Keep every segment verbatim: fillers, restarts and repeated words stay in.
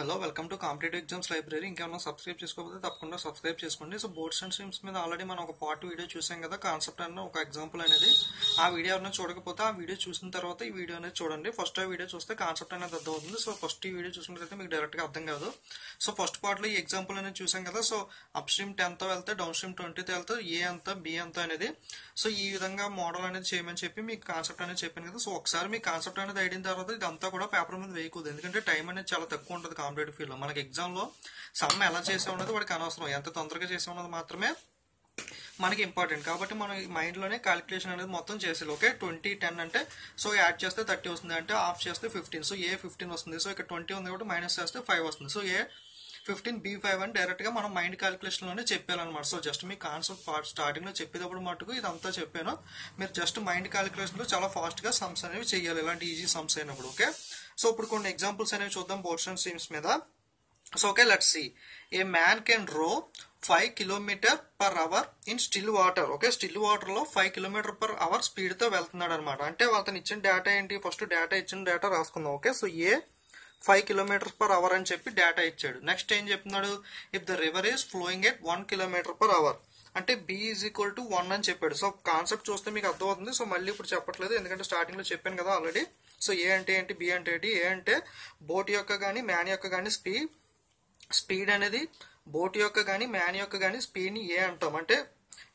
Hello welcome to competitive exams library. ఇంకేమన్నా subscribe చేసుకోకపోతే తప్పకుండా సబ్స్క్రైబ్ చేసుకోండి. సో బోర్డ్స్ అండ్ స్ట్రీమ్స్ మీద ఆల్రెడీ మనం ఒక పార్ట్ వీడియో చూసాం కదా, కాన్సెప్ట్ అన్న ఒక ఎగ్జాంపుల్ అనేది. ఆ వీడియో ఎవరైనా చూడకపోతే ఆ వీడియో చూసిన తర్వాత ఈ వీడియో అనేది చూడండి. ఫస్ట్ ఆ వీడియో చూస్తే కాన్సెప్ట్ అనేది అర్థమవుతుంది. సో ఫస్ట్ ఈ వీడియో చూసినట్లయితే మీకు డైరెక్ట్గా అర్థం కాదు. సో ఫస్ట్ పార్ట్లో ఈ ఎగ్జాంపుల్ అనేది చూసాం కదా. సో అప్ స్ట్రీమ్ టెన్త్ వెళ్తే డౌన్ స్ట్రీమ్ ట్వంటీతో వెళ్తే ఏ అంత బి అంత అనేది. సో ఈ విధంగా మోడల్ అనేది చేయమని చెప్పి మీకు కాన్సెప్ట్ అనేది చెప్పాను కదా. సో ఒకసారి మీ కాన్సెప్ట్ అనేది అయిన తర్వాత ఇదంతా కూడా పేపర్ మీద వేయకూడదు, ఎందుకంటే టైం అనేది చాలా తక్కువ ఉంటుంది. కాంపిటేటివ్ ఫీల్డ్ లో మనకి ఎగ్జామ్ లో సమ్ ఎలా చేసే ఉన్నది వాడికి అనవసరం, ఎంత తొందరగా చేసే ఉన్నది మాత్రమే మనకి ఇంపార్టెంట్. కాబట్టి మనం మైండ్ లోనే క్యాలిక్యులేషన్ అనేది మొత్తం చేసేది. ఓకే, ట్వంటీ టెన్ అంటే సో యాడ్ చేస్తే థర్టీ వస్తుంది, అంటే ఆఫ్ చేస్తే ఫిఫ్టీన్, సో ఏ ఫిఫ్టీన్ వస్తుంది. సో ఇక్కడ ట్వంటీ ఉంది కాబట్టి మైనస్ చేస్తే ఫైవ్ వస్తుంది. So A fifteen B five అని డైరెక్ట్ గా మనం మైండ్ క్యాలిక్యులేషన్ లోనే చెప్పాలన్నమాట. సో జస్ట్ మీ కాన్సెప్ట్ స్టార్టింగ్ లో చెప్పేటప్పుడు మటుకు ఇదంతా చెప్పాను. మీరు జస్ట్ మైండ్ క్యాలిక్యులేషన్ లో చాలా ఫాస్ట్ గా సమ్స్ అనేవి చేయాలి, ఇలాంటి ఈజీ సమ్స్ అయినప్పుడు. ఓకే, సో ఇప్పుడు కొన్ని ఎగ్జాంపుల్స్ అనేవి చూద్దాం బోర్డ్స్ అండ్ స్ట్రీమ్స్ మీద. So okay, let's see. A man can row five kilometer per hour in still water. Okay, still water లో five kilometer per hour speed తో వెళ్తున్నాడు అనమాట. అంటే అతను ఇచ్చిన డేటా ఏంటి, ఫస్ట్ డేటా ఇచ్చిన డేటా రాసుకుందాం. Okay, so A five kilometers per hour అని చెప్పి డేటా ఇచ్చాడు. నెక్స్ట్ ఏం చెప్తున్నాడు, if the river is flowing at one kilometer per hour, అంటే B is equal to one అని చెప్పాడు. సో కాన్సెప్ట్ చూస్తే మీకు అర్థమవుతుంది. సో మళ్ళీ ఇప్పుడు చెప్పట్లేదు, ఎందుకంటే స్టార్టింగ్ లో చెప్పాను కదా ఆల్రెడీ. సో ఏ అంటే ఏంటి, బి అంటే ఏంటి. ఏ అంటే బోట్ యొక్క కానీ మ్యాన్ యొక్క కానీ స్పీడ్ స్పీడ్ అనేది బోట్ యొక్క కానీ మ్యాన్ యొక్క కానీ స్పీడ్ని ఏ అంటాం. అంటే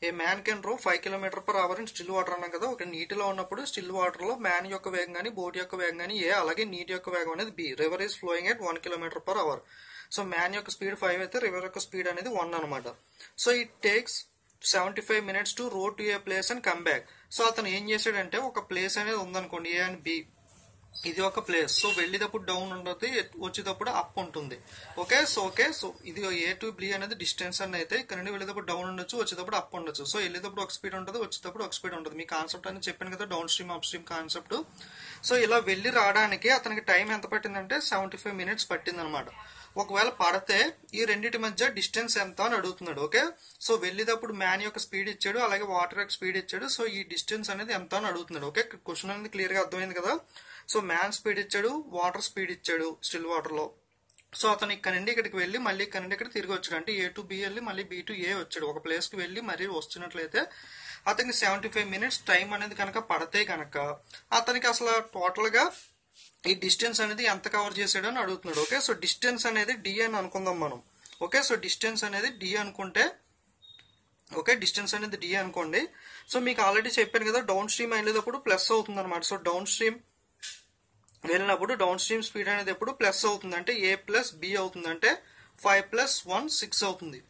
a man can row five kilometer per hour in still water అన్నాం కదా. ఒక నీటిలో ఉన్నప్పుడు స్టిల్ వాటర్ లో మ్యాన్ యొక్క వేగం కానీ బోట్ యొక్క వేగం కానీ ఏ, అలాగే నీటి యొక్క వేగం అనేది B. River is flowing at one kilometer per hour. So man యొక్క స్పీడ్ ఫైవ్ అయితే రివర్ యొక్క స్పీడ్ అనేది వన్ అనమాట. So it takes seventy five minutes to row to a place and come back. So అతను ఏం చేశాడంటే, ఒక place అనేది ఉందనుకోండి, ఏ అండ్ బి, ఇది ఒక ప్లేస్. సో వెళ్ళేటప్పుడు డౌన్ ఉంటుంది, వచ్చేటప్పుడు అప్ ఉంటుంది. ఓకే, సో ఓకే, సో ఇది ఏ టు బి అనేది డిస్టెన్స్ అని అయితే ఇక్కడ నుండి వెళ్ళేటప్పుడు డౌన్ ఉండొచ్చు, వచ్చేటప్పుడు అప్ ఉండొచ్చు. సో వెళ్ళేటప్పుడు ఒక స్పీడ్ ఉంటుంది, వచ్చేటప్పుడు ఒక స్పీడ్ ఉంటుంది. మీ కాన్సెప్ట్ అనేది చెప్పాను కదా, down stream up stream concept. So ఇలా వెళ్ళి రావడానికి అతనికి టైం ఎంత పట్టిందంటే సెవెంటీ ఫైవ్ మినిట్స్ పట్టింది అనమాట. ఒకవేళ పడితే ఈ రెండింటి మధ్య డిస్టెన్స్ ఎంత అని అడుగుతున్నాడు. ఓకే, సో వెళ్ళేటప్పుడు మ్యాన్ యొక్క స్పీడ్ ఇచ్చాడు, అలాగే వాటర్ యొక్క స్పీడ్ ఇచ్చాడు. సో ఈ డిస్టెన్స్ అనేది ఎంత అని అడుగుతున్నాడు. ఓకే, క్వశ్చన్ అనేది క్లియర్ గా అర్థమైంది కదా. సో మ్యాన్ స్పీడ్ ఇచ్చాడు, వాటర్ స్పీడ్ ఇచ్చాడు స్టిల్ వాటర్ లో. సో అతను ఇక్కడ నుండి ఇక్కడికి వెళ్ళి మళ్ళీ ఇక్కడ నుండి ఇక్కడ తిరిగి వచ్చాడు, అంటే ఏ టు బి వెళ్ళి మళ్ళీ బి టు ఏ వచ్చాడు. ఒక ప్లేస్ కి వెళ్ళి మరీ వస్తున్నట్లయితే అతనికి సెవెంటీ ఫైవ్ మినిట్స్ టైం అనేది కనుక పడితే కనుక అతనికి అసలు టోటల్ గా ఈ డిస్టెన్స్ అనేది ఎంత కవర్ చేసాడు అని అడుగుతున్నాడు. ఓకే, సో డిస్టెన్స్ అనేది డి అని అనుకుందాం మనం. ఓకే, సో డిస్టెన్స్ అనేది డి అనుకుంటే, ఓకే డిస్టెన్స్ అనేది డి అనుకోండి. సో మీకు ఆల్రెడీ చెప్పాను కదా, డౌన్ స్ట్రీమ్ వెళ్ళేటప్పుడు ప్లస్ అవుతుంది అనమాట. సో డౌన్ స్ట్రీమ్ వెళ్ళినప్పుడు డౌన్ స్ట్రీమ్ స్పీడ్ అనేది ఎప్పుడు ప్లస్ అవుతుంది, అంటే ఏ ప్లస్ బి అవుతుంది, అంటే ఫైవ్ ప్లస్ వన్ సిక్స్ అవుతుంది.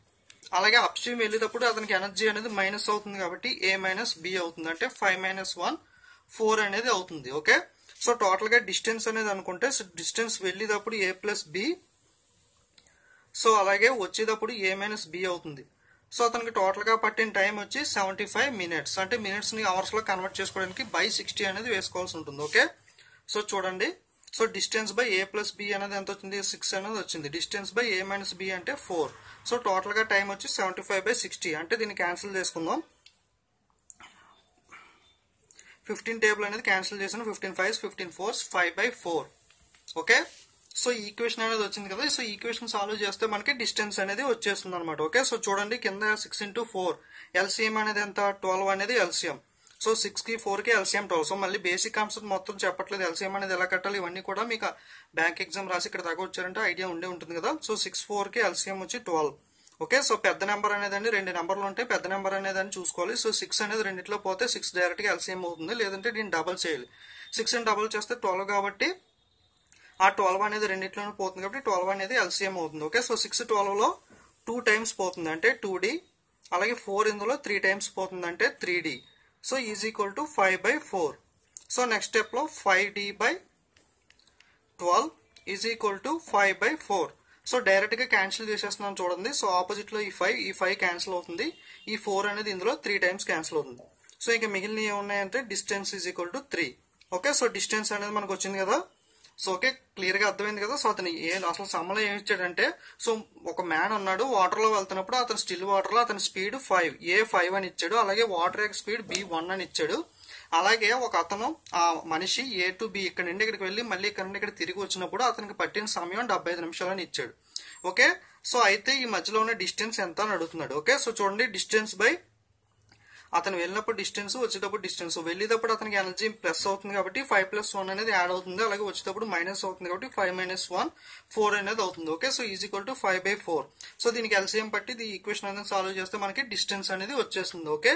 అలాగే అప్ స్ట్రీమ్ వెళ్ళేటప్పుడు అతనికి ఎనర్జీ అనేది మైనస్ అవుతుంది, కాబట్టి ఏ మైనస్ బి అవుతుంది, అంటే ఫైవ్ మైనస్ వన్ ఫోర్ అనేది అవుతుంది. ఓకే, సో టోటల్ గా డిస్టెన్స్ అనేది అనుకుంటే డిస్టెన్స్ వెళ్ళేటప్పుడు ఏ ప్లస్ బి, సో అలాగే వచ్చేటప్పుడు ఏ మైనస్ బి అవుతుంది. సో అతనికి టోటల్ గా పట్టిన టైం వచ్చి సెవెంటీ ఫైవ్ మినిట్స్, అంటే మినిట్స్ ని అవర్స్ లో కన్వర్ట్ చేసుకోవడానికి బై సిక్స్టీ అనేది వేసుకోవాల్సి ఉంటుంది. ఓకే, సో చూడండి, so distance by A plus B అనేది ఎంత వచ్చింది, సిక్స్ అనేది వచ్చింది. Distance by A minus B అంటే ఫోర్. సో టోటల్ గా టైం వచ్చి సెవెంటీ ఫైవ్ బై సిక్స్టీ, అంటే దీన్ని క్యాన్సిల్ చేసుకుందాం. ఫిఫ్టీన్ టేబుల్ అనేది క్యాన్సిల్ చేసాను, fifteen five fifteen fours five by four. Okay, so equation అనేది వచ్చింది కదా. సో ఈక్వేషన్ సాల్వ్ చేస్తే మనకి డిస్టెన్స్ అనేది వచ్చేస్తుంది అనమాట. ఓకే, సో చూడండి కింద సిక్స్ ఇంటూ ఫోర్ ఎల్సిఎం అనేది ఎంత, ట్వెల్వ్ అనేది ఎల్సిఎం. సో సిక్స్ కి ఫోర్ కి ఎల్సిఎం ట్వెల్వ్. సో మళ్ళీ బేసిక్ కాన్సెప్ట్ మొత్తం చెప్పట్లేదు, ఎల్సిఎం అనేది ఎలా కట్టాలి ఇవన్నీ కూడా మీకు బ్యాంక్ ఎగ్జామ్ రాసి ఇక్కడ దాకా వచ్చారంటే ఐడియా ఉండే ఉంటుంది కదా. సో సిక్స్ ఫోర్ కి ఎల్సిఎం వచ్చి ట్వెల్వ్. ఓకే, సో పెద్ద నెంబర్ అనేదండి, రెండు నెంబర్లు ఉంటాయి, పెద్ద నెంబర్ అనేదాన్ని చూసుకోవాలి. సో సిక్స్ అనేది రెండిట్లో పోతే సిక్స్ డైరెక్ట్ గా ఎల్సిఎం అవుతుంది, లేదంటే దీన్ని డబల్ చేయాలి. సిక్స్ అని డబల్ చేస్తే ట్వెల్వ్, కాబట్టి ఆ ట్వెల్వ్ అనేది రెండిట్లోనే పోతుంది, కాబట్టి ట్వెల్వ్ అనేది ఎల్సిఎం అవుతుంది. ఓకే, సో సిక్స్ ట్వెల్వ్ లో టూ టైమ్స్ పోతుంది, అంటే టూ డి. అలాగే ఫోర్ ఇందులో త్రీ టైమ్స్ పోతుంది, అంటే three D. So is equal to five by four. So next step లో five D by twelve is equal to five by four. So direct గా cancel చేసేస్తున్నాం చూడండి. సో ఆపోజిట్ లో ఈ ఫైవ్ ఈ ఫైవ్ క్యాన్సిల్ అవుతుంది, ఈ ఫోర్ అనేది ఇందులో త్రీ టైమ్స్ క్యాన్సిల్ అవుతుంది. సో ఇక మిగిలిన ఏమున్నాయంటే distance is equal to three. Okay, so distance అనేది మనకు వచ్చింది కదా. సో ఓకే, క్లియర్ గా అర్థమైంది కదా. సో అతను ఏ అసలు సమ్మలో ఏమి ఇచ్చాడంటే, సో ఒక మ్యాన్ ఉన్నాడు, వాటర్ లో వెళ్తున్నప్పుడు అతను స్టిల్ వాటర్ లో అతని స్పీడ్ ఫైవ్, ఏ ఫైవ్ అని ఇచ్చాడు, అలాగే వాటర్ యొక్క స్పీడ్ బి వన్ అని ఇచ్చాడు. అలాగే ఒక అతను ఆ మనిషి ఏ టు బి ఇక్కడ నుండి ఇక్కడికి వెళ్ళి మళ్ళీ ఇక్కడ నుండి ఇక్కడ తిరిగి వచ్చినప్పుడు అతనికి పట్టిన సమయం డెబ్బై ఐదు నిమిషాలని ఇచ్చాడు. ఓకే, సో అయితే ఈ మధ్యలో ఉన్న డిస్టెన్స్ ఎంత అని అడుగుతున్నాడు. ఓకే, సో చూడండి డిస్టెన్స్ బై అతను వెళ్ళినప్పుడు డిస్టెన్స్, వచ్చేటప్పుడు డిస్టెన్స్. వెళ్ళేటప్పుడు అతనికి ఎనర్జీ ప్లస్ అవుతుంది కాబట్టి ఫైవ్ ప్లస్ వన్ అనేది యాడ్ అవుతుంది, అలాగే వచ్చేటప్పుడు మైనస్ అవుతుంది కాబట్టి ఫైవ్ మైనస్ వన్ ఫోర్ అనేది అవుతుంది. Okay, so is equal to five by four. So దీనికి ఎల్సిఎం పట్టి ఈ ఈక్వేషన్ అనేది సాల్వ్ చేస్తే మనకి డిస్టెన్స్ అనేది వచ్చేస్తుంది. ఓకే,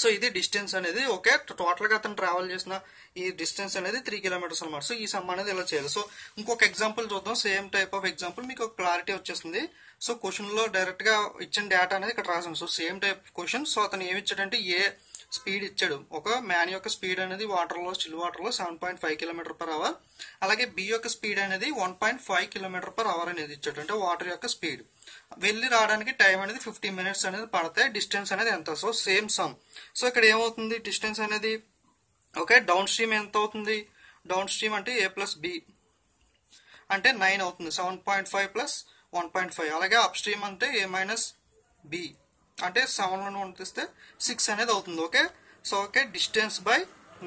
సో ఇది డిస్టెన్స్ అనేది. ఓకే, టోటల్ గా అతను ట్రావెల్ చేసిన ఈ డిస్టెన్స్ అనేది త్రీ కిలోమీటర్స్ అనమాట. సో ఈ సమ్ అనేది ఇలా చేయాలి. సో ఇంకొక ఎగ్జాంపుల్ చూద్దాం, సేమ్ టైప్ ఆఫ్ ఎగ్జాంపుల్, మీకు ఒక క్లారిటీ వచ్చేస్తుంది. సో క్వశ్చన్ లో డైరెక్ట్ గా ఇచ్చిన డేటా అనేది ఇక్కడ రాసాం. So same type question. So అతను ఏమి ఇచ్చాడంటే ఏ స్పీడ్ ఇచ్చాడు, ఒక మ్యాన్ యొక్క స్పీడ్ అనేది వాటర్ లో స్టిల్ వాటర్ లో seven point five kilometer per hour, అలాగే బి యొక్క స్పీడ్ అనేది one point five kilometer per hour అనేది ఇచ్చాడు. అంటే వాటర్ యొక్క స్పీడ్ వెళ్ళి రావడానికి టైం అనేది ఫిఫ్టీ మినిట్స్ అనేది పడతాయి. డిస్టెన్స్ అనేది ఎంత? So same some. సో ఇక్కడ ఏమవుతుంది డిస్టెన్స్ అనేది? ఓకే, డౌన్ స్ట్రీమ్ ఎంత అవుతుంది? డౌన్ స్ట్రీమ్ అంటే ఏ ప్లస్ బి అంటే నైన్ అవుతుంది, seven point five plus one point five. అలాగే అప్ స్ట్రీమ్ అంటే ఏ మైనస్ బి అంటే సెవెన్ లో ఉంటే సిక్స్ అనేది అవుతుంది. Okay, so okay distance by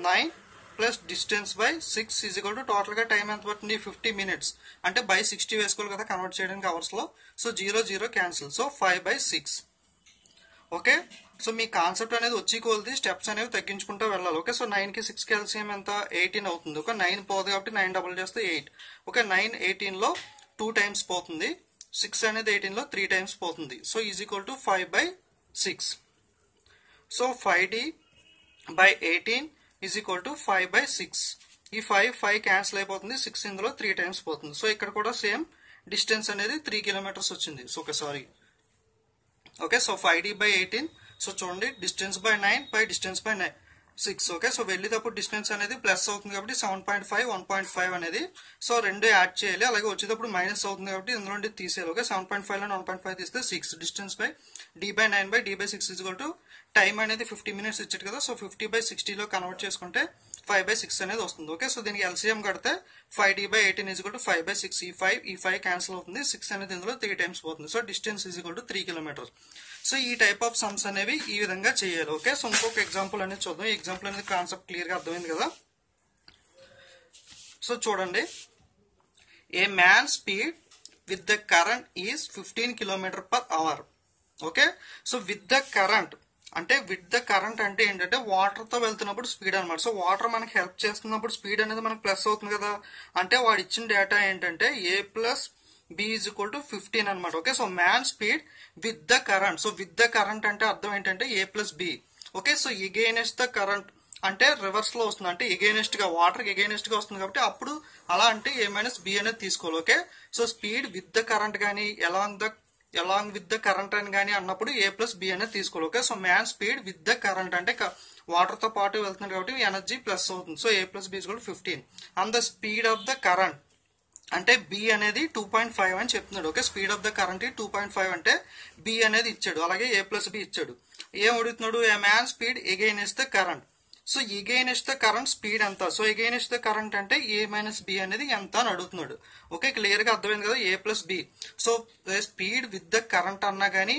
nine plus distance by six is equal to total గా టైం ఎంత పడుతుంది? Fifty minutes. అంటే బై సిక్స్టీ వేసుకోవాలి కదా కన్వర్ట్ చేయడానికి అవర్స్ లో. So zero zero cancel, so five by six. Okay, so మీ concept అనేది వచ్చి కొలది స్టెప్స్ అనేవి తగ్గించుకుంటూ వెళ్ళాలి. ఓకే, సో నైన్ కి సిక్స్ కి ఎల్సిఎం ఎంత? ఎయిటీన్ అవుతుంది. ఓకే, నైన్ పోదు కాబట్టి నైన్ డబుల్ చేస్తే ఎయిట్. ఓకే, నైన్ ఎయిటీన్ లో టూ టైమ్స్ పోతుంది, సిక్స్ అనేది ఎయిటీన్ లో త్రీ టైమ్స్ పోతుంది. So is equal to five by six. So five D by eighteen is equal to five by six. ఈ five five cancel అయిపోతుంది, six ఇందులో three times పోతుంది. So ఇక్కడ కూడా సేమ్ డిస్టెన్స్ అనేది త్రీ కిలోమీటర్స్ వచ్చింది. So okay sorry okay, so five D by eighteen. So చూడండి distance by nine by distance by nine six. Okay, so వెళ్ళేటప్పుడు distance అనేది ప్లస్ అవుతుంది కాబట్టి seven point five one point five అనేది so రెండు add చేయాలి. అలాగే వచ్చేటప్పుడు మైనస్ అవుతుంది కాబట్టి ఇందులో తీసేయాలి. ఓకే, సెవెన్ పాయింట్ ఫైవ్ లో వన్ పాయింట్ ఫైవ్ తీస్తే six. Distance by D by nine by D by six is equal to time అనేది ఫిఫ్టీ మినిట్స్ ఇచ్చాడు కదా, సో ఫిఫ్టీ బై సిక్స్టీలో కన్వర్ట్ చేసుకుంటే ఫైవ్ బై సిక్స్ అనేది వస్తుంది. ఓకే, సో దీనికి ఎల్సిఎం కడితే five D by eighteen is equal to five by six. ఈ ఫైవ్ ఈ ఫైవ్ క్యాన్సిల్ అవుతుంది, సిక్స్ అనేది ఇందులో త్రీ టైమ్స్ పోతుంది. So distance is equal to three kilometers. So ఈ టైప్ ఆఫ్ సమ్స్ అనేవి ఈ విధంగా చేయాలి. ఓకే, సో ఇంకొక ఎగ్జాంపుల్ అనేది చూద్దాం. ఈ ఎగ్జాంపుల్ అనేది కాన్సెప్ట్ క్లియర్ గా అర్థమైంది కదా. సో చూడండి a man speed with the current is fifteen kilometre per hour. Okay, so with the current అంటే విత్ ద కరెంట్ అంటే ఏంటంటే వాటర్ తో వెళ్తున్నప్పుడు స్పీడ్ అనమాట. సో వాటర్ మనకి హెల్ప్ చేస్తున్నప్పుడు స్పీడ్ అనేది మనకు ప్లస్ అవుతుంది కదా. అంటే వాడు ఇచ్చిన డేటా ఏంటంటే A plus B is equal to fifteen అనమాట. Okay, so man speed with the current. So with the current అంటే అర్థం ఏంటంటే A plus B. Okay, so against the current అంటే రివర్స్ లో వస్తుంది, అంటే ఎగైనెస్ట్ గా వాటర్ ఎగైనెస్ట్ గా వస్తుంది కాబట్టి అప్పుడు అలా అంటే ఏ మైనస్ బి అనేది తీసుకోవాలి. Okay, so speed with the current కానీ along the along with the current అని కానీ అన్నప్పుడు ఏ ప్లస్ బి అనేది తీసుకోవాలి. Okay, so man speed with the current అంటే వాటర్ తో పాటు వెళ్తుంది కాబట్టి ఎనర్జీ ప్లస్ అవుతుంది. So A plus B is equal to fifteen. And the speed of the current అంటే బి అనేది టూ పాయింట్ ఫైవ్ అని చెప్తున్నాడు. Okay, speed of the current two point five అంటే బి అనేది ఇచ్చాడు, అలాగే ఏ ప్లస్ బి ఇచ్చాడు. ఏం అడుగుతున్నాడు? A man speed against the current. So against the current speed ఎంత? సో ఎగైనెస్ట్ ద కరెంట్ అంటే ఏ మైనస్ బి అనేది ఎంత అని అడుగుతున్నాడు. ఓకే, క్లియర్ గా అర్థమైంది కదా A plus B. So speed with the current అన్నా కానీ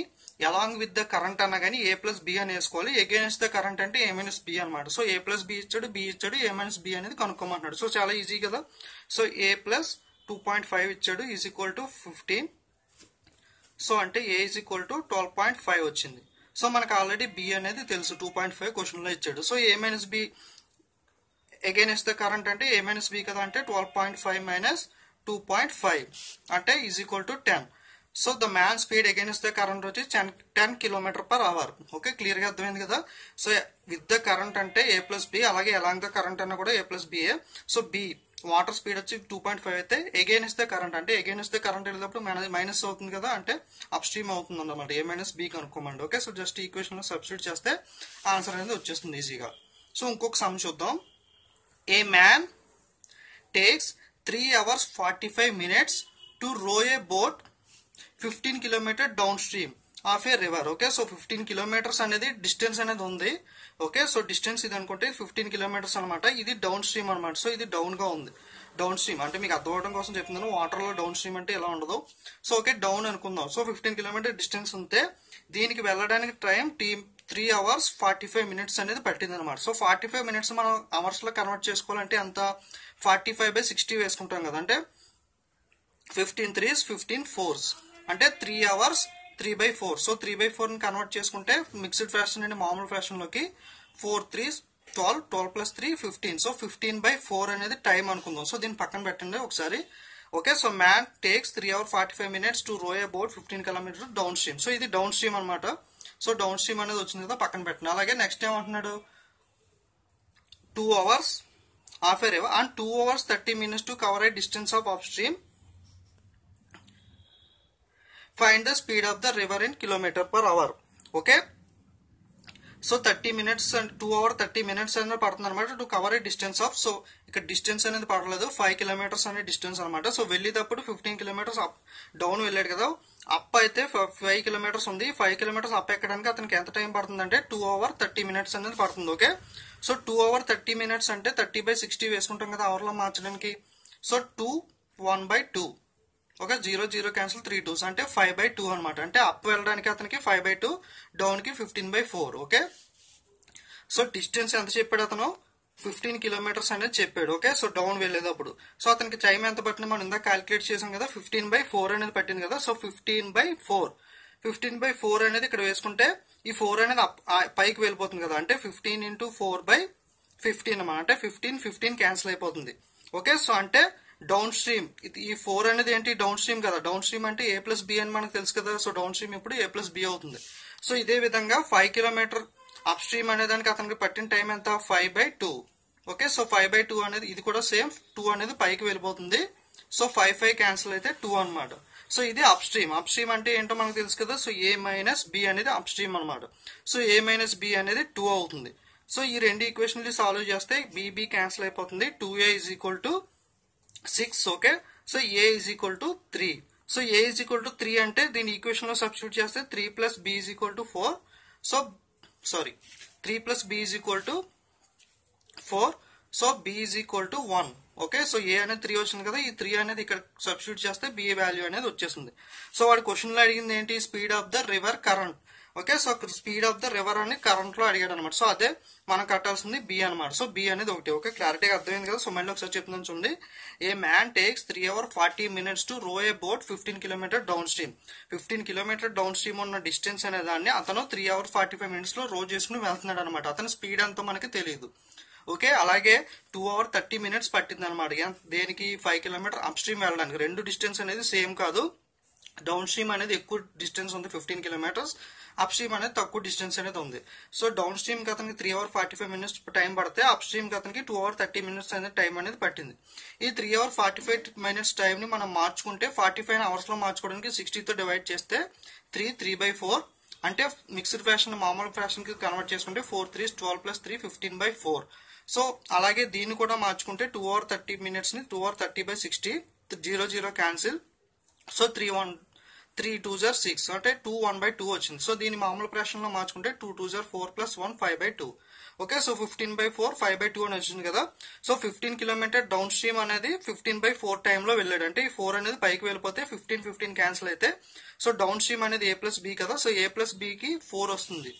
ఎలాంగ్ విత్ ద కరెంట్ అన్నా కానీ ఏ ప్లస్ బి అని వేసుకోవాలి. ఎగైనెస్ట్ ద కరెంట్ అంటే ఏ మైనస్ బి అనమాట. సో ఏ ప్లస్ బి ఇచ్చాడు, బి ఇచ్చాడు, ఏ మైనస్ బి అనేది కనుక్కోమంటున్నాడు. సో చాలా ఈజీ కదా. So A plus two point five ఇచ్చాడు is equal to fifteen. So అంటే A is equal to twelve point five వచ్చింది. సో మనకు ఆల్రెడీ బి అనేది తెలుసు, టూ పాయింట్ ఫైవ్ క్వశ్చన్ లో ఇచ్చాడు. So A minus B against the current అంటే A minus B కదా, అంటే twelve point five minus two point five అంటే is equal to ten. So the man speed against the current వచ్చి ten ten kilometre per hour. Okay, clear గా అర్థమైంది కదా. So with the current అంటే A plus B, అలాగే along the current అన్న కూడా A plus B A. So B water speed వచ్చి two point five అయితే ఎగైనెస్ట్ ద కరెంట్ అంటే ఎగైనెస్ట్ ద కరెంట్ వెళ్ళినప్పుడు మైనస్ అవుతుంది కదా, అంటే అప్ స్ట్రీమ్ అవుతుంది అన్నమాట. ఏ మైనస్ బి కనుక్కోమండి. ఓకే, సో జస్ట్ ఈక్వేషన్ లో సబ్స్టిట్యూట్ చేస్తే ఆన్సర్ అనేది వచ్చేస్తుంది ఈజీగా. సో ఇంకొక సమ్ చూద్దాం. A man takes three hours forty five minutes to row a boat fifteen kilometre down stream of a river. Okay, so fifteen kilometres అనేది distance అనేది ఉంది. ఓకే, సో డిస్టెన్స్ ఇది అనుకుంటే ఫిఫ్టీన్ కిలోమీటర్స్ అనమాట. ఇది down stream అనమాట. So ఇది down గా ఉంది. డౌన్ స్ట్రీమ్ అంటే మీకు అర్థం అవడం కోసం చెప్తున్నాను, వాటర్ లో డౌన్ స్ట్రీమ్ అంటే ఎలా ఉండదు. సో ఓకే డౌన్ అనుకుందాం. సో ఫిఫ్టీన్ కిలోమీటర్ డిస్టెన్స్ ఉంటే దీనికి వెళ్ళడానికి time T three hours forty-five minutes అనేది పట్టిందనమాట. సో ఫార్టీ ఫైవ్ మినిట్స్ మనం అవర్స్లో కన్వర్ట్ చేసుకోవాలంటే అంత ఫార్టీ ఫైవ్ బై సిక్స్టీ వేసుకుంటాం కదా, అంటే ఫిఫ్టీన్ త్రీస్ ఫిఫ్టీన్ ఫోర్స్ అంటే three hours three by four. So three by ఫోర్ని కన్వర్ట్ చేసుకుంటే మిక్స్డ్ ఫ్రాక్షన్ అండి మామూలు ఫ్రాక్షన్లోకి four threes twelve, twelve plus three fifteen. So fifteen by four అనేది టైం అనుకుందాం. సో దీన్ని పక్కన పెట్టండి ఒకసారి. Okay, so man takes three hour forty five minutes to row about fifteen kilometre down stream. So ఇది డౌన్ స్ట్రీమ్ అనమాట. So down stream అనేది వచ్చింది కదా, పక్కన పెట్టండి. అలాగే నెక్స్ట్ ఏమంటున్నాడు, two hours half a river and two hours thirty minutes to cover a distance of upstream. Find the speed of the river in kilometre per hour. Okay, so thirty minutes and two hour thirty minutes అనేది పడుతుంది అనమాట to cover a distance of. So ఇక్కడ distance అనేది పడలేదు, five kilometres అనే distance అనమాట. So వెళ్ళేటప్పుడు fifteen kilometres up down వెళ్ళాడు కదా, అప్ అయితే ఫైవ్ కిలోమీటర్స్ ఉంది. ఫైవ్ కిలోమీటర్స్ అప్ ఎక్కడానికి అతనికి ఎంత టైం పడుతుంది అంటే టూ అవర్ థర్టీ మినిట్స్ అనేది పడుతుంది. Okay, so two hour thirty minutes అంటే థర్టీ బై సిక్స్టీ వేసుకుంటాం కదా అవర్లో మార్చడానికి. So two one by two, okay zero zero cancel, three twos అంటే ఫైవ్ బై టూ అనమాట. అంటే అప్ వెళ్ళడానికి అతనికి ఫైవ్ బై టూ, డౌన్కి fifteen by four. Okay, so distance ఎంత చెప్పాడు అతను, ఫిఫ్టీన్ కిలోమీటర్స్ అనేది చెప్పాడు. ఓకే, సో డౌన్ వెళ్ళేటప్పుడు సో అతనికి టైం ఎంత పట్టింది మనం ఇందాక క్యాలిక్యులేట్ చేసాం కదా, ఫిఫ్టీన్ బై ఫోర్ అనేది పట్టింది కదా. So fifteen by four fifteen by four అనేది ఇక్కడ వేసుకుంటే ఈ ఫోర్ అనేది పైకి వెళ్ళిపోతుంది కదా, అంటే fifteen into four by fifteen అనమాట. అంటే ఫిఫ్టీన్ ఫిఫ్టీన్ క్యాన్సిల్ అయిపోతుంది. ఓకే, సో అంటే డౌన్ స్ట్రీమ్ ఈ ఫోర్ అనేది ఏంటి డౌన్ స్ట్రీమ్ కదా, డౌన్ స్ట్రీమ్ అంటే ఏ ప్లస్ బి అని మనకు తెలుసు కదా. సో డౌన్ స్ట్రీమ్ ఇప్పుడు ఏ ప్లస్ బి అవుతుంది. సో ఇదే విధంగా ఫైవ్ కిలోమీటర్ అప్ స్ట్రీమ్ అనేదానికి అతనికి పట్టిన టైం ఎంత, five by two. Okay, so five by two అనేది ఇది కూడా సేమ్, టూ అనేది పైకి వెళ్ళిపోతుంది. సో ఫైవ్ ఫైవ్ క్యాన్సిల్ అయితే టూ అనమాట. సో ఇది అప్ స్ట్రీమ్. అప్ స్ట్రీమ్ అంటే ఏంటో మనకు తెలుసు కదా. సో ఏ మైనస్ బి అనేది అప్ స్ట్రీమ్ అనమాట. సో ఏ మైనస్ బి అనేది టూ అవుతుంది. సో ఈ రెండు ఈక్వేషన్లు సాల్వ్ చేస్తే బీబీ క్యాన్సిల్ అయిపోతుంది, two A is equal to six. Okay, so A is equal to three. So A is equal to three అంటే దీని ఈక్వేషన్ లో సబ్స్టిట్యూట్ చేస్తే three plus B is equal to four. So sorry three plus B is equal to four. So B is equal to one. Okay, so A అనేది three వచ్చింది కదా, ఈ three అనేది ఇక్కడ సబ్స్టిట్యూట్ చేస్తే బి వాల్యూ అనేది వచ్చేసింది. సో వాడు క్వశ్చన్ లో అడిగింది ఏంటి, speed of the river current. Okay, so speed of the river అని కరెంట్ లో అడిగాడు అనమాట. సో అదే మనం కట్టాల్సింది బి అనమాట. సో బి అనేది ఒకటి. ఓకే, క్లారిటీగా అర్థమైంది కదా. సో మళ్ళీ ఒకసారి చెప్తున్నాను చూడండి. A man takes three hour forty minutes to row a boat fifteen kilometre downstream. Fifteen kilometre down stream ఉన్న డిస్టెన్స్ అనే దాన్ని అతను three hour forty five minutes లో రో చేసుకుని వెళ్తున్నాడు అనమాట. అతని స్పీడ్ అంతా మనకి తెలియదు. ఓకే, అలాగే టూ అవర్ థర్టీ మినిట్స్ పట్టింది అనమాట. దేనికి, ఫైవ్ కిలోమీటర్ అప్ స్ట్రీమ్ వెళ్ళడానికి. రెండు డిస్టెన్స్ అనేది సేమ్ కాదు. డౌన్ స్ట్రీమ్ అనేది ఎక్కువ డిస్టెన్స్ ఉంది ఫిఫ్టీన్ కిలోమీటర్స్, అప్ స్ట్రీమ్ అనేది తక్కువ డిస్టెన్స్ అనేది ఉంది. సో డౌన్ స్ట్రీమ్ కి అతనికి three hour forty five minutes time పడితే అప్ స్ట్రీమ్ కి అతనికి టూ అవర్ థర్టీ మినిట్స్ అనేది టైం అనేది పట్టింది. ఈ three hour forty five minutes time ని మనం మార్చుకుంటే ఫార్టీ ఫైవ్ అవర్స్ లో మార్చుకోవడానికి సిక్స్టీతో డివైడ్ చేస్తే త్రీ త్రీ బై ఫోర్ అంటే మిక్స్డ్ ఫ్రాక్షన్ మామూలు ఫ్రాక్షన్ కి కన్వర్ట్ చేసుకుంటే four three twelve plus three fifteen by four. So అలాగే దీన్ని కూడా మార్చుకుంటే టూ అవర్ థర్టీ మినిట్స్ ని two hour thirty by sixty, zero zero cancel. So three one three two జర్ సిక్స్ అంటే టూ వన్ బై టూ వచ్చింది. So దీని మామూలు ఫ్రాక్షన్ లో మార్చుకుంటే టూ టూ జర్ four plus one five by two. Okay, so fifteen by four five by two అని వచ్చింది కదా. So fifteen kilometre down stream అనేది ఫిఫ్టీన్ బై ఫోర్ టైంలో వెళ్ళాడు. అంటే ఈ ఫోర్ అనేది పైకి వెళ్ళిపోతే ఫిఫ్టీన్ ఫిఫ్టీన్ క్యాన్సిల్ అయితే సో డౌన్ స్ట్రీమ్ అనేది ఏ ప్లస్ బి కదా. సో ఏ ప్లస్ బికి ఫోర్ వస్తుంది.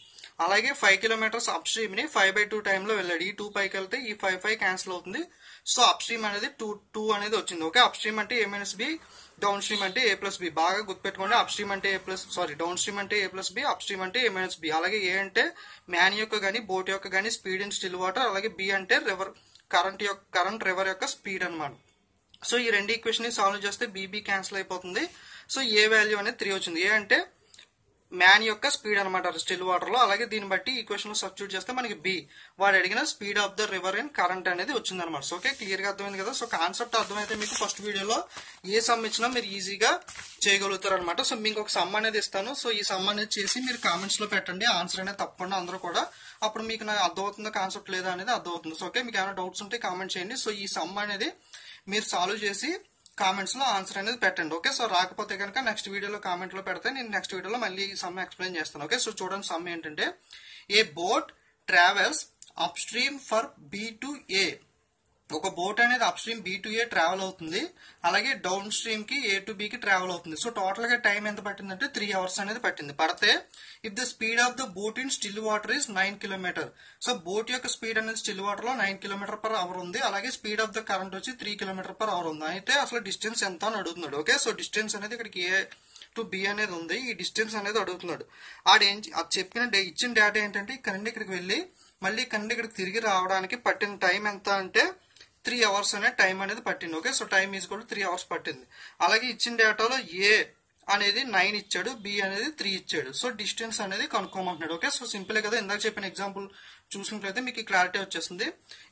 అలాగే ఫైవ్ కిలోమీటర్స్ అప్ స్ట్రీమ్ ని ఫైవ్ బై టూ టైంలో వెళ్ళాడు. ఈ టూ పైకి వెళ్తే ఈ ఫైవ్ ఫైవ్ క్యాన్సిల్ అవుతుంది. సో అప్ స్ట్రీమ్ అనేది టూ టూ అనేది వచ్చింది. ఓకే, అప్ స్ట్రీమ్ అంటే A minus B, down stream అంటే ఏ ప్లస్ బి. బాగా గుర్తుపెట్టుకోండి, అప్ స్ట్రీమ్ అంటే A plus sorry down stream అంటే A plus B, up stream అంటే ఏ మైనస్ బి. అలాగే ఏ అంటే మ్యాన్ యొక్క కానీ బోట్ యొక్క కానీ స్పీడ్ ఇన్ స్టిల్ వాటర్. అలాగే బి అంటే రివర్ కరెంట్ యొక్క కరెంట్ రివర్ యొక్క స్పీడ్ అనమాట. సో ఈ రెండు ఈక్వేషన్ సాల్వ్ చేస్తే బీబీ క్యాన్సిల్ అయిపోతుంది. సో ఏ వాల్యూ అనేది త్రీ వచ్చింది. ఏ అంటే మ్యాన్ యొక్క స్పీడ్ అనమాట స్టిల్ వాటర్ లో. అలాగే దీన్ని బట్టి ఈక్వేషన్ లో సబ్స్టిట్యూట్ చేస్తే మనకి బి వాడు అడిగిన speed of the river and current అనేది వచ్చింది అనమాట. సో ఓకే, క్లియర్ గా అర్థమైంది కదా. సో కాన్సెప్ట్ అర్థమైతే మీకు ఫస్ట్ వీడియోలో ఏ సమ్ ఇచ్చినా మీరు ఈజీగా చేయగలుగుతారు అనమాట. సో మీకు ఒక సమ్ అనేది ఇస్తాను. సో ఈ సమ్ అనేది చేసి మీరు కామెంట్స్ లో పెట్టండి ఆన్సర్ అనేది తప్పకుండా అందరూ కూడా. అప్పుడు మీకు నాకు అర్థమవుతుందా కాన్సెప్ట్ లేదా అనేది అర్థమవుతుంది. సో ఓకే, మీకు ఏమైనా డౌట్స్ ఉంటే కామెంట్ చేయండి. సో ఈ సమ్ అనేది మీరు సాల్వ్ చేసి కామెంట్స్ లో ఆన్సర్ అనేది పెట్టండి. ఓకే, సో రాకపోతే కనుక నెక్స్ట్ వీడియోలో కామెంట్ లో పెడితే నేను నెక్స్ట్ వీడియోలో మళ్ళీ సమ్ ఎక్స్ప్లెయిన్ చేస్తాను. ఓకే, సో చూడండి సమ్ ఏంటంటే, a boat travels up stream for B to A ఒక బోట్ అనేది up stream B to A travel అవుతుంది, అలాగే డౌన్ స్ట్రీమ్ కి ఏ టు బి కి ట్రావెల్ అవుతుంది. సో టోటల్ గా టైం ఎంత పట్టిందంటే త్రీ అవర్స్ అనేది పట్టింది. పడితే if the speed of the boat in still water is nine kilometre, so boat యొక్క స్పీడ్ అనేది స్టిల్ వాటర్ లో నైన్ కిలోమీటర్ పర్ అవర్ ఉంది, అలాగే స్పీడ్ ఆఫ్ ద కరెంట్ వచ్చి త్రీ కిలోమీటర్ పర్ అవర్ ఉంది. అయితే అసలు డిస్టెన్స్ ఎంత అని అడుగుతున్నాడు. ఓకే, సో డిస్టెన్స్ అనేది ఇక్కడికి ఏ టు బి అనేది ఉంది, ఈ డిస్టెన్స్ అనేది అడుగుతున్నాడు. ఆడేం అది చెప్పిన ఇచ్చిన డేటా ఏంటంటే ఇక్కడ నుండి ఇక్కడికి వెళ్ళి మళ్ళీ ఇక్కడ నుండి ఇక్కడికి తిరిగి రావడానికి పట్టిన టైం ఎంత అంటే త్రీ అవర్స్ అనే టైం అనేది పట్టింది. ఓకే, సో టైం ఈజ్ కూడా త్రీ అవర్స్ పట్టింది. అలాగే ఇచ్చిన డేటాలో ఏ అనేది నైన్ ఇచ్చాడు, బి అనేది త్రీ ఇచ్చాడు. సో డిస్టెన్స్ అనేది కనుక్కోమంటున్నాడు. ఓకే, సో సింపుల్ కదా, ఇందాక చెప్పిన ఎగ్జాంపుల్ చూసినట్లయితే మీకు క్లారిటీ వచ్చేసింది.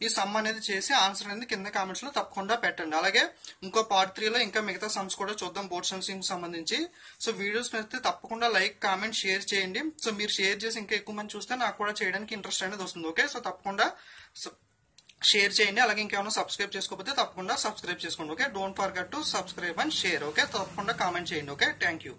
ఈ సమ్ అనేది చేసి ఆన్సర్ అనేది కింద కామెంట్స్ లో తప్పకుండా పెట్టండి. అలాగే ఇంకో పార్ట్ త్రీలో ఇంకా మిగతా సమ్స్ కూడా చూద్దాం బోర్డ్ సమ్సింగ్ సంబంధించి. సో వీడియోస్ నచ్చితే తప్పకుండా లైక్, కామెంట్, షేర్ చేయండి. సో మీరు షేర్ చేసి ఇంకా ఎక్కువ మంది చూస్తే నాకు కూడా చేయడానికి ఇంట్రెస్ట్ అనేది వస్తుంది. ఓకే, సో తప్పకుండా షేర్ చేయండి. అలాగే ఇంకేమైనా సబ్స్క్రైబ్ చేసుకోకపోతే తప్పకుండా సబ్స్క్రైబ్ చేసుకోండి. Okay, don't forget to subscribe and share. Okay, తప్పకుండా కామెంట్ చేయండి. Okay, thank you.